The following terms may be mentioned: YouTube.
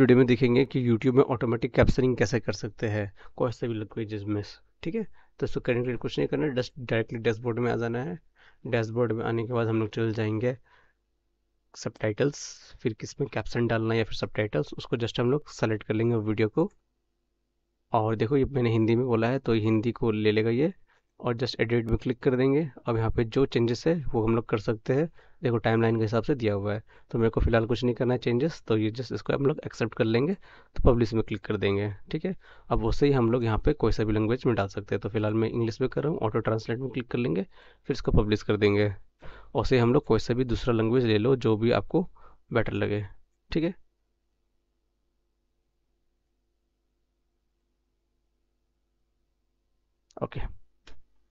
Video में देखेंगे कि YouTube में ऑटोमेटिक कैप्शनिंग कैसे कर सकते हैं कौन से भी लैंग्वेजेस में। ठीक है, तो इसको करने के लिए कुछ नहीं करना है, डायरेक्टली डैशबोर्ड में आ जाना है। डैशबोर्ड में आने के बाद हम लोग चल जाएंगे सबटाइटल्स, फिर किस में कैप्शन डालना है या फिर सबटाइटल्स, उसको जस्ट हम लोग सेलेक्ट कर लेंगे वीडियो को। और देखो ये मैंने हिंदी में बोला है तो हिंदी को ले लेगा ये, और जस्ट एडिट में क्लिक कर देंगे। अब यहाँ पे जो चेंजेस है वो हम लोग कर सकते हैं, देखो टाइमलाइन के हिसाब से दिया हुआ है। तो मेरे को फिलहाल कुछ नहीं करना है चेंजेस, तो ये जस्ट इसको हम लोग एक्सेप्ट कर लेंगे, तो पब्लिश में क्लिक कर देंगे। ठीक है, अब उससे ही हम लोग यहाँ पे कोई सा भी लैंग्वेज में डाल सकते हैं। तो फिलहाल मैं इंग्लिश में कर रहा हूँ, ऑटो ट्रांसलेट में क्लिक कर लेंगे, फिर इसको पब्लिश कर देंगे। और से हम लोग कोई सा भी दूसरा लैंग्वेज ले लो जो भी आपको बेटर लगे। ठीक है, ओके।